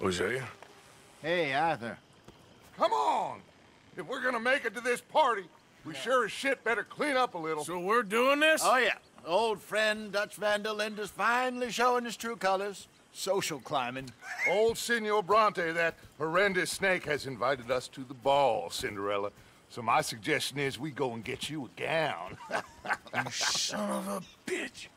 Jose? Hey, Arthur. Come on! If we're gonna make it to this party, we sure as shit better clean up a little. So we're doing this? Oh, yeah. Old friend Dutch Van der Linde is finally showing his true colors. Social climbing. Old Senor Bronte, that horrendous snake, has invited us to the ball, Cinderella. So my suggestion is we go and get you a gown. You son of a bitch.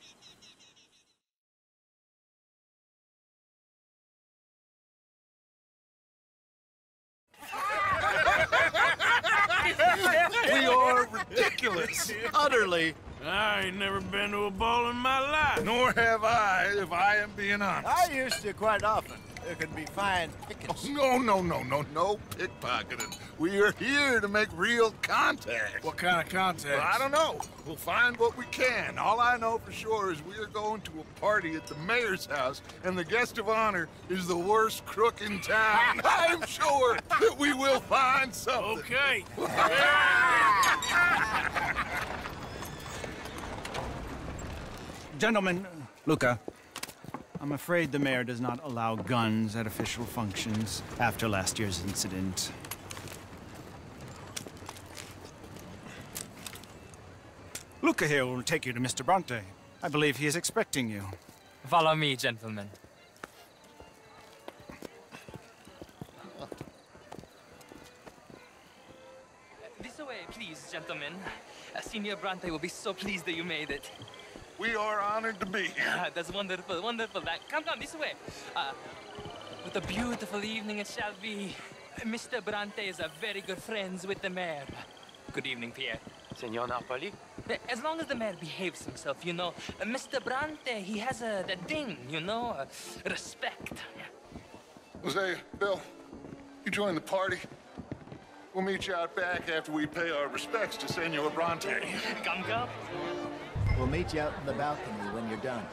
We are ridiculous. Utterly. I ain't never been to a ball in my life. Nor have I, if I am being honest. I used to quite often. There could be fine pickings. Oh, no pickpocketing. We are here to make real contact. What kind of contact? Well, I don't know. We'll find what we can. All I know for sure is we are going to a party at the mayor's house, and the guest of honor is the worst crook in town. I am sure that we will find something. Okay. Gentlemen, Luca, I'm afraid the mayor does not allow guns at official functions after last year's incident. Luca here will take you to Mr. Bronte. I believe he is expecting you. Follow me, gentlemen. This way, please, gentlemen. Senor Bronte will be so pleased that you made it. We are honored to be here. That's wonderful, wonderful. Come down this way. What a beautiful evening it shall be. Mr. Bronte is a very good friend with the mayor. Good evening, Pierre. Senor Napoli? As long as the mayor behaves himself, you know. Mr. Bronte, he has the ding, you know, respect. Jose, Bill, you join the party. We'll meet you out back after we pay our respects to Senor Bronte. Come, come. We'll meet you out in the balcony when you're done.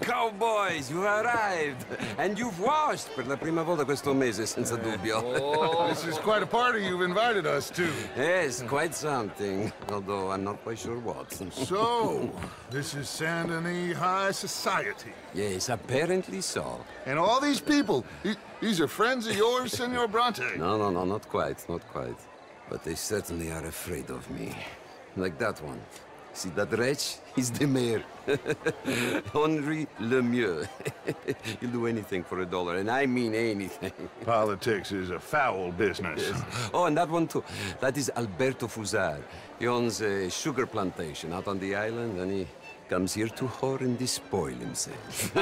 Cowboys, you arrived, and you've washed per la prima volta questo mese, senza dubbio. Oh, this is quite a party you've invited us to. Yes, quite something, although I'm not quite sure what. So, this is Saint-Denis high society. Yes, apparently so. And all these people, these are friends of yours, Senor Bronte? No, not quite, not quite. But they certainly are afraid of me, like that one. See, that wretch, he's the mayor. Henri Lemieux. He'll do anything for $1, and I mean anything. Politics is a foul business. Yes. Oh, and that one, too. That is Alberto Fuzar. He owns a sugar plantation out on the island, and he comes here to whore and despoil himself.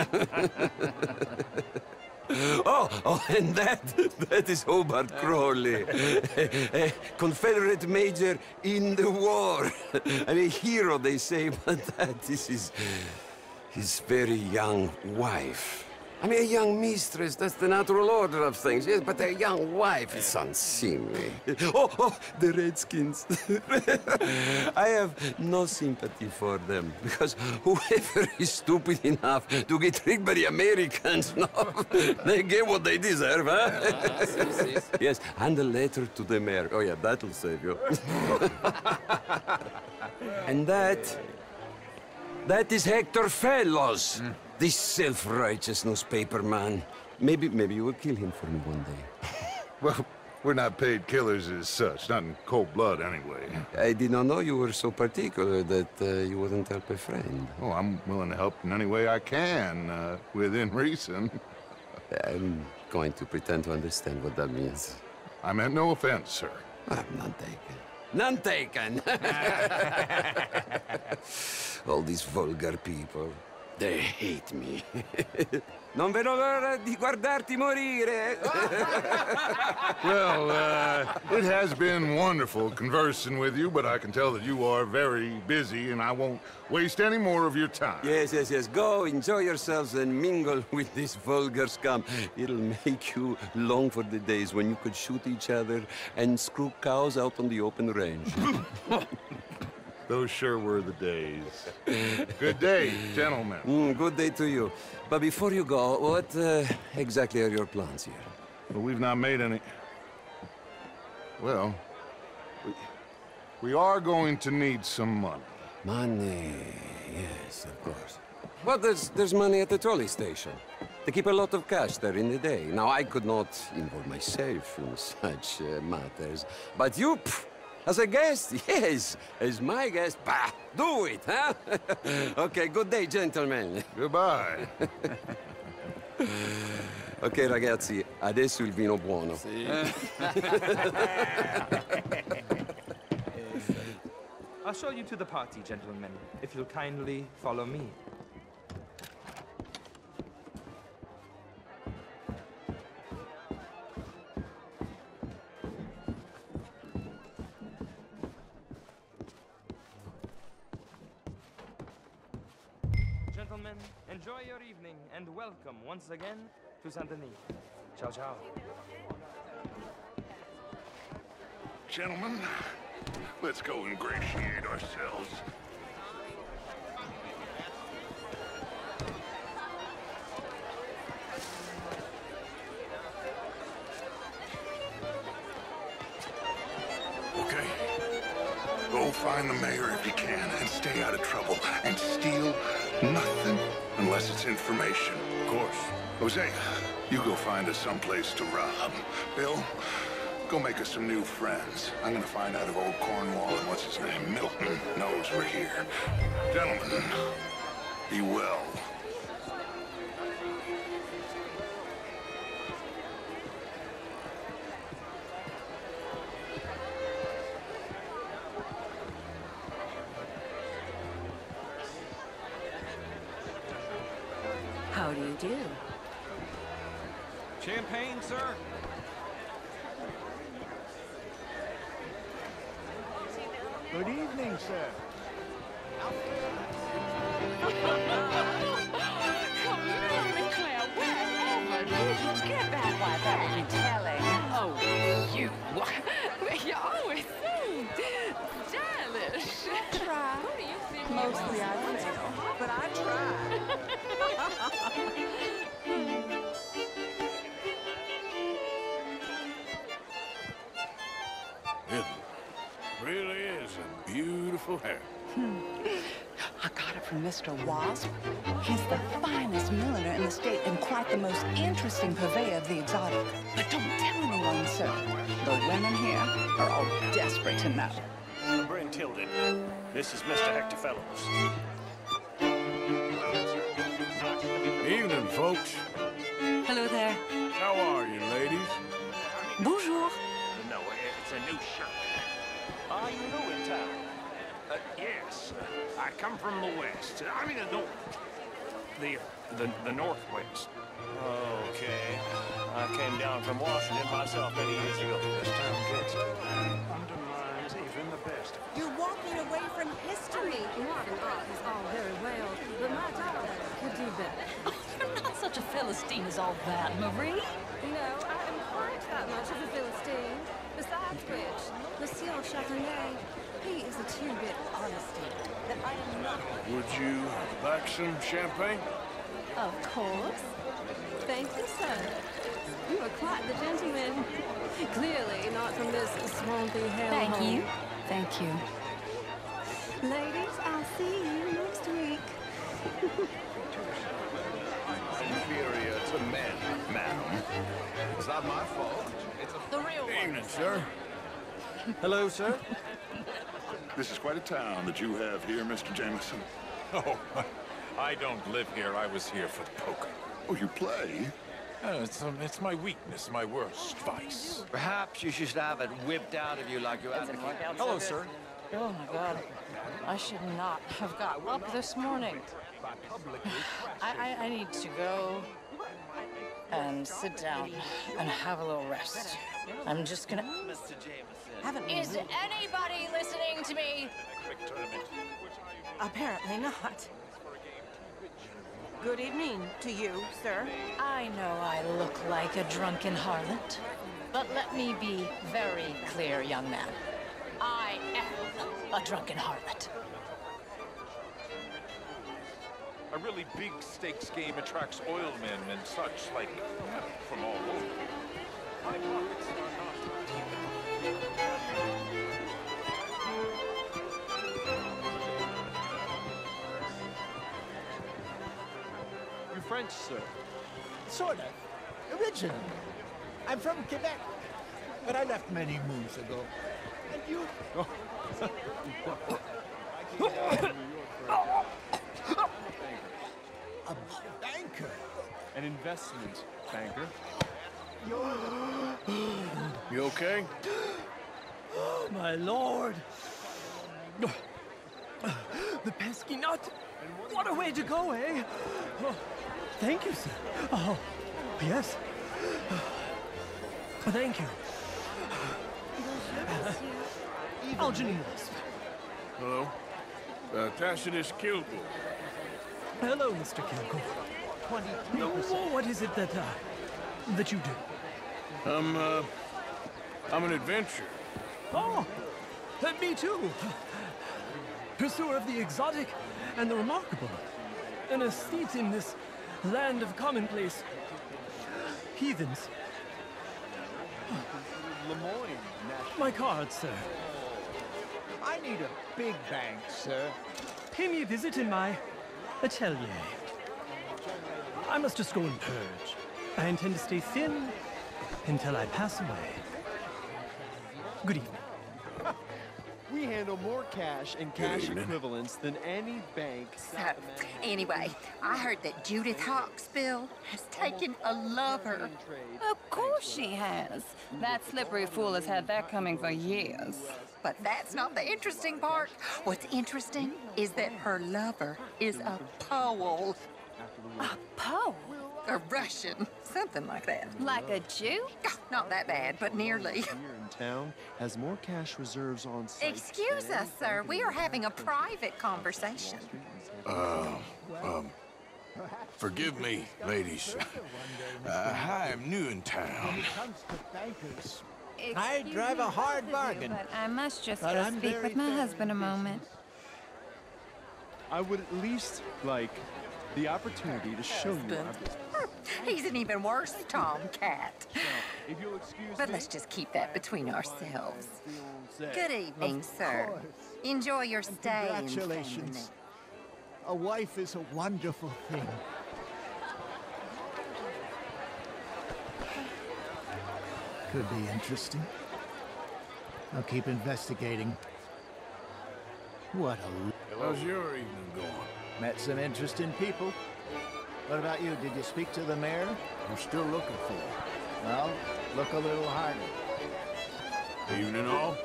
Oh, and that is Hobart Crowley, a Confederate major in the war, and a hero, they say, but that is his very young wife. I mean, a young mistress, that's the natural order of things, yes, but a young wife is unseemly. Oh, the Redskins. I have no sympathy for them, because whoever is stupid enough to get tricked by the Americans, no, they get what they deserve, huh? Yes, and a letter to the mayor. Oh, yeah, that'll save you. And that is Hector Fellows. Mm. This self-righteous newspaper man. Maybe you will kill him for me one day. Well, we're not paid killers as such, not in cold blood anyway. I did not know you were so particular that you wouldn't help a friend. Oh, I'm willing to help in any way I can, within reason. I'm going to pretend to understand what that means. I meant no offense, sir. I'm not taken. None taken! All these vulgar people. They hate me. Non vedo l'ora di guardarti morire. Well, it has been wonderful conversing with you, but I can tell that you are very busy and I won't waste any more of your time. Yes, yes, yes. Go, enjoy yourselves and mingle with this vulgar scum. It'll make you long for the days when you could shoot each other and screw cows out on the open range. Those sure were the days. Good day, gentlemen. Good day to you. But before you go, what exactly are your plans here? Well, we've not made any... Well, we are going to need some money. Money, yes, of course. Well, there's money at the trolley station. They keep a lot of cash there in the day. Now, I could not involve myself in such matters, but you... As a guest? Yes. As my guest? Bah! Do it, huh? Okay, good day, gentlemen. Goodbye. Okay, ragazzi, adesso il vino buono. Sì. I'll show you to the party, gentlemen, if you'll kindly follow me. Enjoy your evening and welcome once again to Saint-Denis. Ciao, ciao. Gentlemen, let's go ingratiate ourselves. Okay. Go find the mayor if you can and stay out of trouble and steal nothing. Unless it's information. Of course. Jose, you go find us someplace to rob. Bill, go make us some new friends. I'm gonna find out if old Cornwall and what's his name, Milton, knows we're here. Gentlemen, be well. How do you do? Champagne, sir. Good evening, sir. Come on, Claire, wherever did you get that one? That would be telling. Oh, you. You're always so stylish. Try. Who do you think? Mostly I fail, but I try. It really is a beautiful hair. I got it from Mr. Wasp. He's the finest milliner in the state and quite the most interesting purveyor of the exotic. But don't tell anyone, sir. The women here are all desperate to know. Brent Tilden, this is Mr. Hector Fellows. Evening, folks. Hello there. How are you, ladies? Bonjour. No, it's a new shirt. Are you new in town? Yes. I come from the west. I mean the north. The northwest. Okay. I came down from Washington myself many years ago. This town gets undermines even the best. You're walking away from history. Modern art is all very well, but my daughter could do better. Such a Philistine as all that, Marie. No, I am quite that much of a Philistine. Besides which, Monsieur Chauvenet, he is a two-bit honesty that I am not. Would you like some champagne? Of course. Thank you, sir. You are quite the gentleman. Clearly not from this swampy hellhole. Thank you. Thank you. Ladies, I'll see you next week. Inferior to men, madam. It's not my fault. It's a... The real one. Evening, sir. Hello, sir. This is quite a town that you have here, Mr. Jameson. Oh, I don't live here. I was here for the poker. Oh, you play? It's my weakness, my worst vice. Perhaps you should have it whipped out of you like you had. Hello, sir. Oh my God, I should not have got up this morning. I need to go and sit down and have a little rest. I'm just gonna... Is anybody listening to me? Apparently not. Good evening to you, sir. I know I look like a drunken harlot, but let me be very clear, young man. I am a drunken harlot. A really big stakes game attracts oil men and such, like, from all over. My pockets are not... You're French, sir? Sort of. Originally. I'm from Quebec, but I left many moons ago. And you... Oh. I came out of New York. A banker. An investment banker. You okay? My lord. The pesky nut. What a way to go, eh? Oh, thank you, sir. Oh, yes. Thank you. Algenius. Hello. Tacitus Kilgore. Hello, Mr. Kilgore. What is it that that you do? I'm an adventurer. Oh, me too. Pursuer of the exotic and the remarkable. An aesthete in this land of commonplace heathens. My card, sir. I need a big bank, sir. Pay me a visit in my atelier. I must just go and purge. I intend to stay thin until I pass away. Good evening. We handle more cash and cash equivalents than any bank. So, anyway, I heard that Judith Hawksville has taken a lover. Of course she has. That slippery fool has had that coming for years. But that's not the interesting part. What's interesting is that her lover is a Pole. A Pole? A Russian. Something like that. Like a Jew? Oh, not that bad, but nearly. Here in town has more cash reserves on site. Excuse us, sir. We are having a private conversation. Forgive me, ladies. I am new in town. I drive a hard bargain. But I must just go speak with my husband a moment. I would at least like the opportunity to show you our business. He's an even worse tomcat. But let's just keep that between ourselves. Good evening, sir. Enjoy your stay. Congratulations. A wife is a wonderful thing. Could be interesting. I'll keep investigating. What a... How's your evening going? Met some interesting people. What about you? Did you speak to the mayor? I'm still looking for him. Well, look a little harder. Evening all.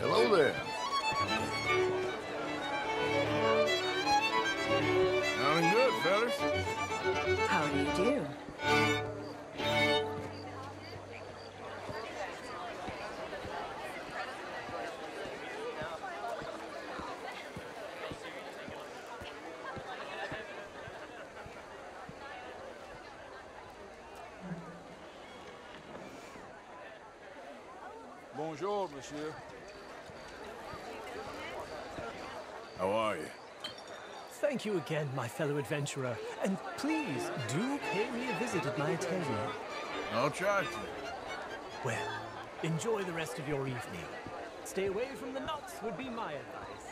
Hello there. Sounding good, fellas. How do you do? Bonjour, monsieur. How are you? Thank you again, my fellow adventurer. And please, do pay me a visit at my atelier. I'll try to. Well, enjoy the rest of your evening. Stay away from the nuts would be my advice.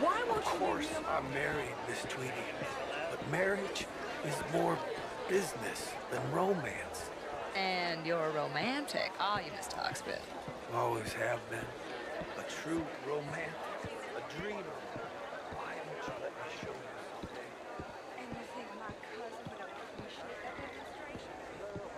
Why won't you... Of course, I'm married, Miss Tweedy. But marriage is more... business than romance. And you're romantic, are you, Mr. Hawksville? Always have been. A true romantic, a dreamer. Why don't you let me show you something? And you think my cousin would appreciate that demonstration?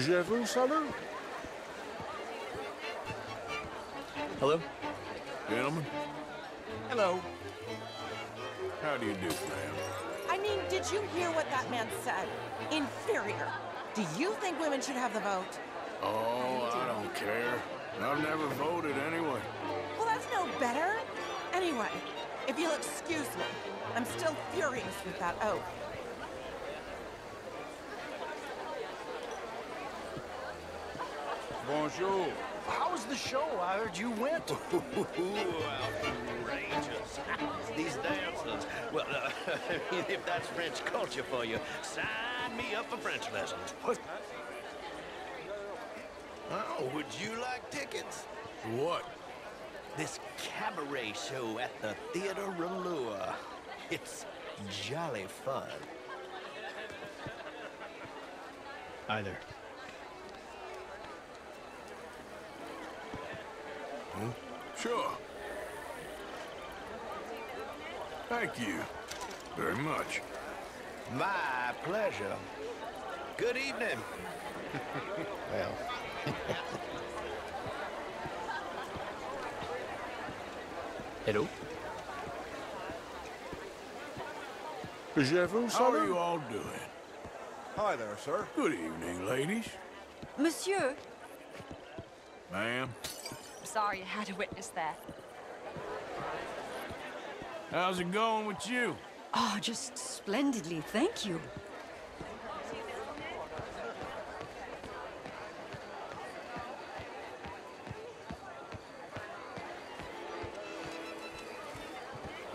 Je vous salue. Hello? Gentlemen? Hello. How do you do, ma'am? I mean, did you hear what that man said? Inferior. Do you think women should have the vote? Oh, I don't care. I've never voted anyway. Well, that's no better. Anyway, if you'll excuse me, I'm still furious with that oath. Bonjour. How was the show? I heard you went. Outrageous. These dancers. Well, if that's French culture for you, sign me up for French lessons. What? Oh, would you like tickets? What? This cabaret show at the Theatre Relure. It's jolly fun. Hi there. Hmm? Sure. Thank you very much. My pleasure. Good evening. Well. Hello. How are you all doing? Hi there, sir. Good evening, ladies. Monsieur. Ma'am. Sorry, I had a witness there. How's it going with you? Oh, just splendidly, thank you.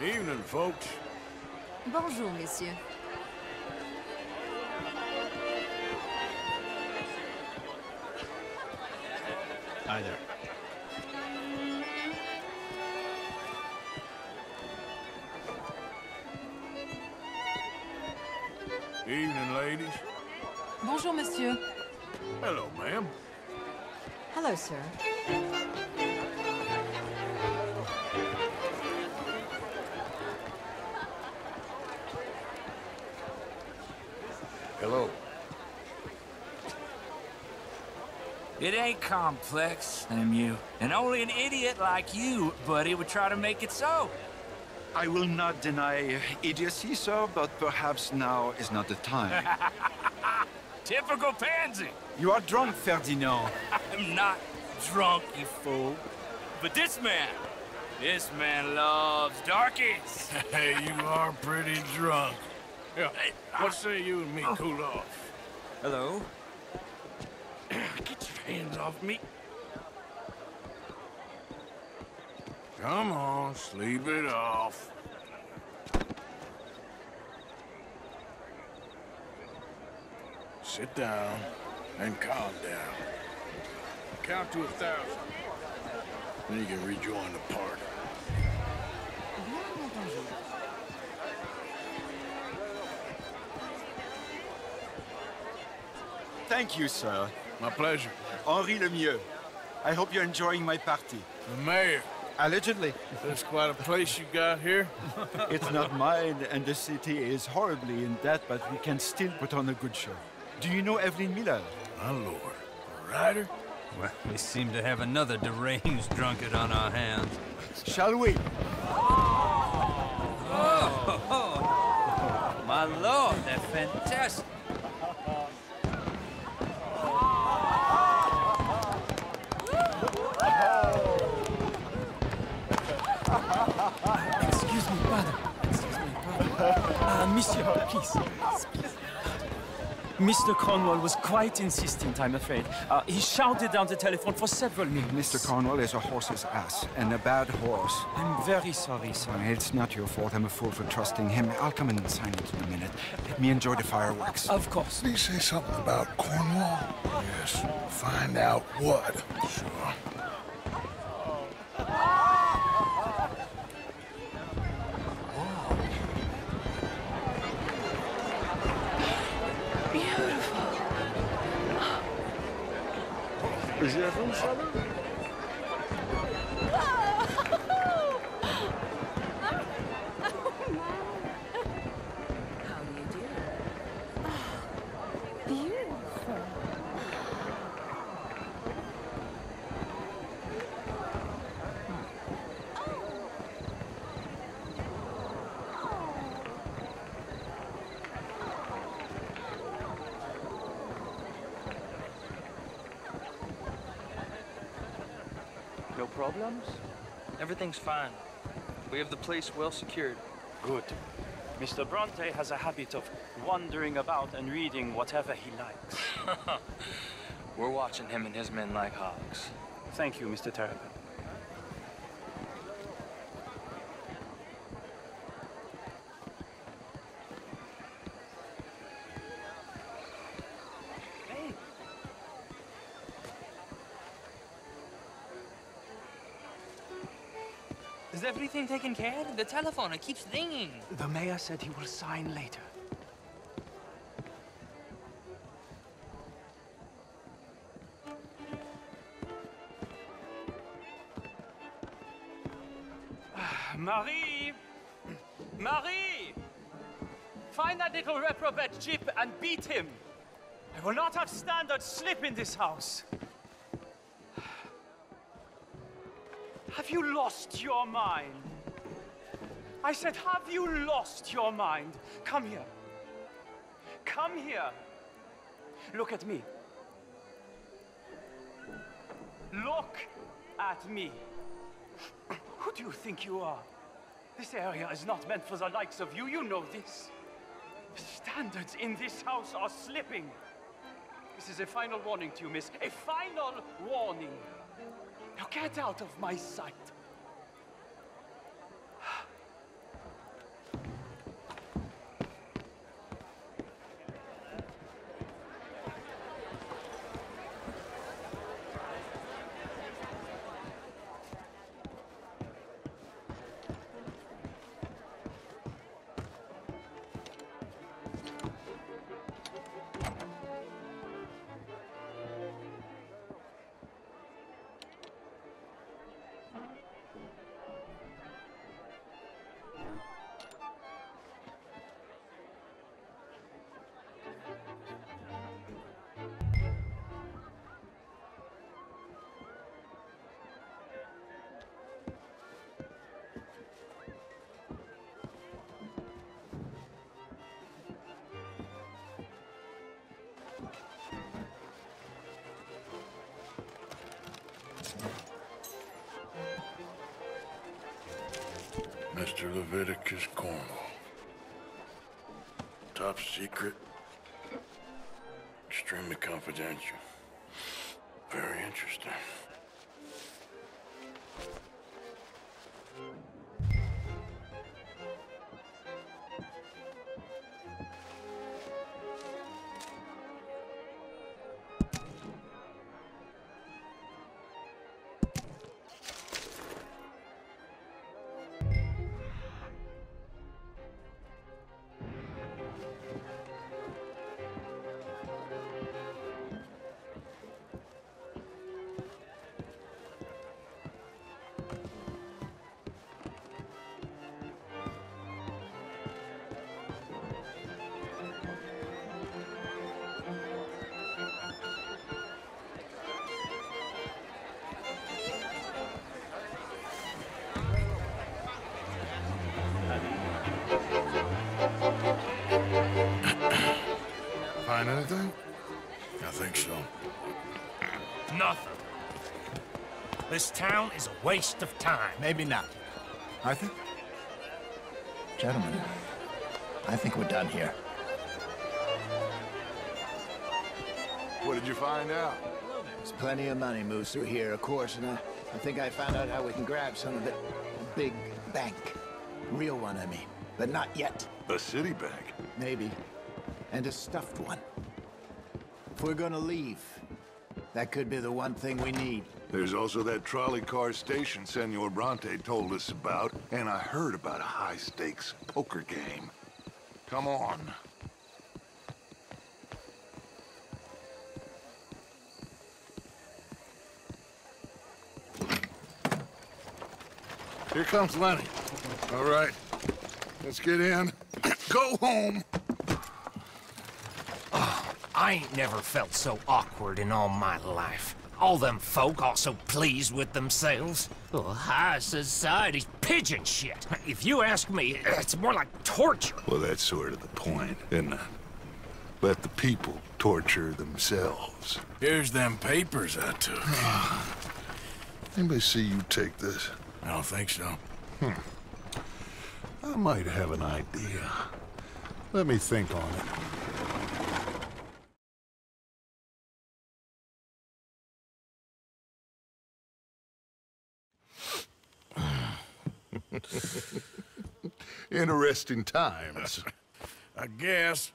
Evening, folks. Bonjour, monsieur. Hi there. Evening, ladies. Bonjour, monsieur. Hello, ma'am. Hello, sir. Hello. It ain't complex, Lemieux. And only an idiot like you, buddy, would try to make it so. I will not deny idiocy, sir, but perhaps now is not the time. Typical pansy! You are drunk, Ferdinand. I'm not drunk, you fool. But this man loves darkies. Hey, you are pretty drunk. Yeah. What say you and me cool off? Hello? Get your hands off me. Come on, sleep it off. Sit down and calm down. Count to 1,000. Then you can rejoin the party. Thank you, sir. My pleasure. Henri Lemieux. I hope you're enjoying my party. The mayor. Allegedly. That's quite a place you got here. It's not mine, and the city is horribly in debt, but we can still put on a good show. Do you know Evelyn Miller? My lord. A writer? Well, we seem to have another deranged drunkard on our hands. Shall we? Oh, my lord, they're fantastic. Monsieur, please. Mr. Cornwall was quite insistent, I'm afraid. He shouted down the telephone for several minutes. Mr. Cornwall is a horse's ass, and a bad horse. I'm very sorry, sir. It's not your fault. I'm a fool for trusting him. I'll come in and sign it in a minute. Let me enjoy the fireworks. Of course. Did he say something about Cornwall? Yes. Find out what. Sure. Beautiful. problems? Everything's fine. We have the place well secured. Good. Mr. Bronte has a habit of wandering about and reading whatever he likes. We're watching him and his men like hawks. Thank you, Mr. Terriban. Is everything taken care of? The telephone, it keeps dinging. The mayor said he will sign later. Marie! Marie! Find that little reprobate Jip and beat him. I will not have standards slip in this house. Have you lost your mind? I said, have you lost your mind? Come here. Come here. Look at me. Look at me. Who do you think you are? This area is not meant for the likes of you. You know this. Standards in this house are slipping. This is a final warning to you, miss. A final warning. Now get out of my sight. Mr. Leviticus Cornwall. Top secret. Extremely confidential. Very interesting. Anything? I think so. Nothing. This town is a waste of time. Maybe not. Arthur? Gentlemen, I think we're done here. What did you find out? There's plenty of money moves through here, of course, and I think I found out how we can grab some of it. A big bank. Real one, I mean. But not yet. A city bank? Maybe. And a stuffed one. If we're gonna leave, that could be the one thing we need. There's also that trolley car station Senor Bronte told us about, and I heard about a high-stakes poker game. Come on. Here comes Lenny. All right, let's get in. Go home. I ain't never felt so awkward in all my life. All them folk all so pleased with themselves. Oh, high society's pigeon shit. If you ask me, it's more like torture. Well, that's sort of the point, isn't it? Let the people torture themselves. Here's them papers I took. Anybody see you take this? I don't think so. I might have an idea. Let me think on it. Interesting times. I guess.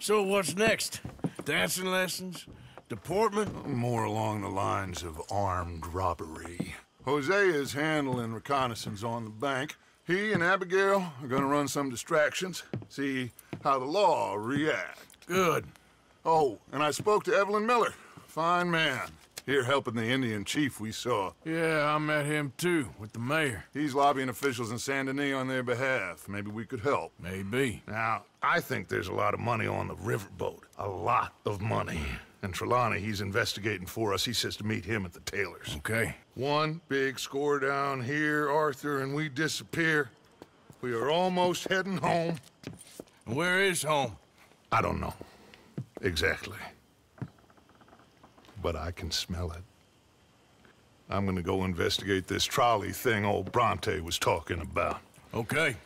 So what's next? Dancing lessons? Deportment? More along the lines of armed robbery. Jose is handling reconnaissance on the bank. He and Abigail are gonna run some distractions, see how the law react. Good. Oh, and I spoke to Evelyn Miller. Fine man. Here helping the Indian chief we saw. Yeah, I met him too, with the mayor. He's lobbying officials in Saint-Denis on their behalf. Maybe we could help. Maybe. Now, I think there's a lot of money on the riverboat. A lot of money. And Trelawney, he's investigating for us. He says to meet him at the Taylor's. Okay. One big score down here, Arthur, and we disappear. We are almost heading home. Where is home? I don't know. Exactly. But I can smell it. I'm gonna go investigate this trolley thing old Bronte was talking about. Okay.